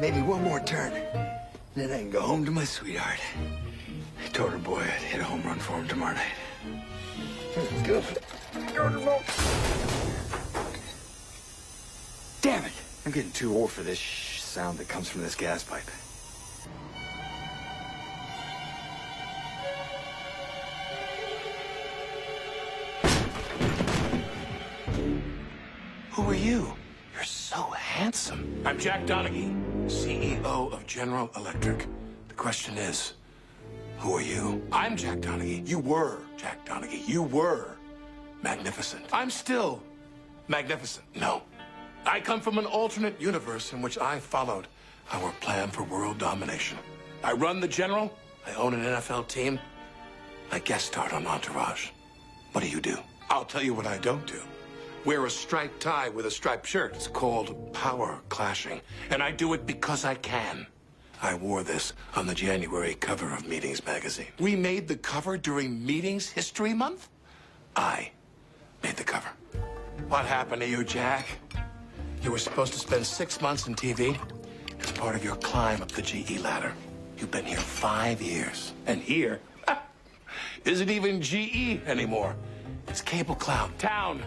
Maybe one more turn. Then I can go home to my sweetheart. I told her boy I'd hit a home run for him tomorrow night. Let's go. Damn it! I'm getting too old for this sound that comes from this gas pipe. Who are you? You're so handsome. I'm Jack Donaghy, CEO of General Electric. The question is, who are you? I'm Jack Donaghy. You were Jack Donaghy. You were magnificent. I'm still magnificent. No. I come from an alternate universe in which I followed our plan for world domination. I run the General. I own an NFL team. I guest starred on Entourage. What do? I'll tell you what I don't do. Wear a striped tie with a striped shirt. It's called power clashing. And I do it because I can. I wore this on the January cover of Meetings magazine. We made the cover during Meetings History Month? I made the cover. What happened to you, Jack? You were supposed to spend 6 months in TV as part of your climb up the GE ladder. You've been here 5 years. And here isn't even GE anymore. It's Cable Cloud Town,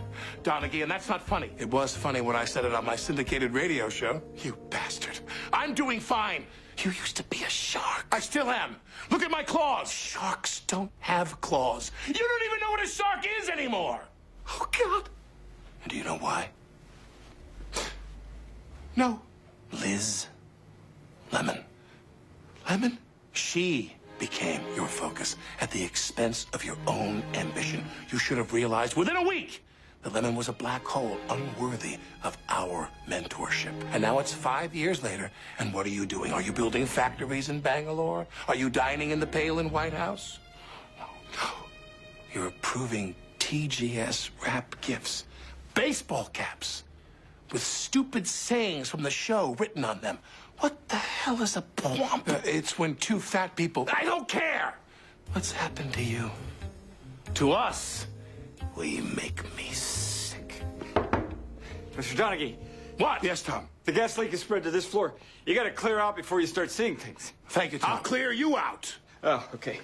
Donaghy, and that's not funny. It was funny when I said it on my syndicated radio show. You bastard. I'm doing fine. You used to be a shark. I still am. Look at my claws. Sharks don't have claws. You don't even know what a shark is anymore. Oh, God. And do you know why? No. Liz Lemon. Lemon? She became your focus at the expense of your own ambition. You should have realized within a week that Lemon was a black hole unworthy of our mentorship. And now it's 5 years later, and what are you doing? Are you building factories in Bangalore? Are you dining in the Palin White House? No. You're approving TGS wrap gifts, baseball caps, with stupid sayings from the show written on them. What the hell is a plump? It's when two fat people... I don't care! What's happened to you? To us? Will you make me sick? Mr. Donaghy. What? Yes, Tom? The gas leak is spread to this floor. You gotta clear out before you start seeing things. Thank you, Tom. I'll clear you out. Oh, okay.